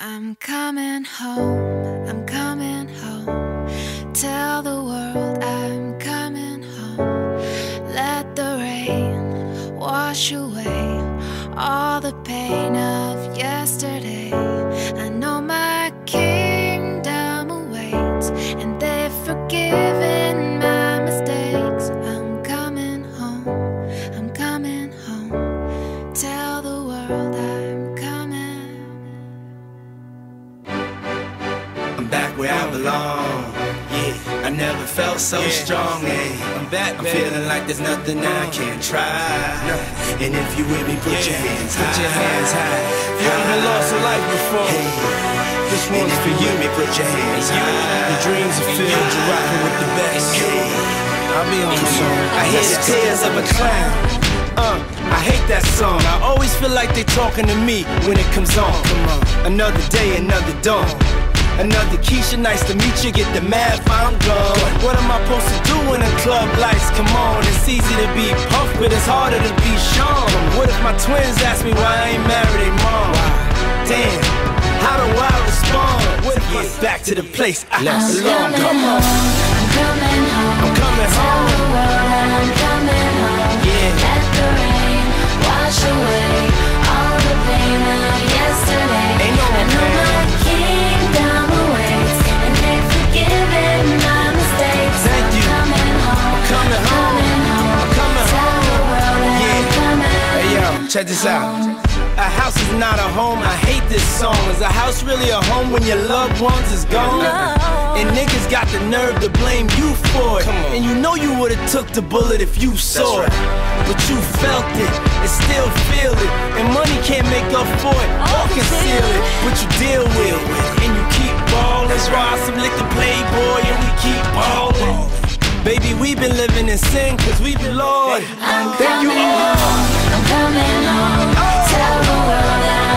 I'm coming home, I'm coming home. Tell the world I'm coming home. Let the rain wash away all the pain of yesterday. I know my kingdom awaits, and they've forgiven my mistakes. I'm coming home, I'm coming home. Tell the world I'm coming. I'm back where I belong. Yeah, I never felt so strong. I'm back, I'm feeling like there's nothing I can't try. And if you with me, put your hands high. Put your hands high. You haven't lost a life before. This one's for you. Me, put your hands high. Your dreams are filled. You're rocking with the best. I'll be on the song. I hear the tears of a clown. I hate that song. I always feel like they're talking to me when it comes on. Another day, another dawn. Another Keisha, nice to meet you, get the math, I'm gone. What am I supposed to do when the club lights come on? It's easy to be puffed, but it's harder to be shown. What if my twins ask me why I ain't married their mom? Damn, how do I respond? What if I'm back to the place I belong? Come on. I'm coming home. I'm coming home. Tell the world I'm coming home. Yeah. Let the rain wash away all the pain of yesterday. Ain't no one I know. Check this out. A house is not a home. I hate this song. Is a house really a home when your loved ones is gone? And niggas got the nerve to blame you for it. And you know you would've took the bullet if you saw it. But you felt it and still feel it. And money can't make up for it or conceal it. But you deal with it and you keep ballin'. Let's ride some liquor, Playboy, and we keep ballin'. Baby, we've been living in sin, cause we've been Lord. I'm coming home, I'm coming home. Tell the world that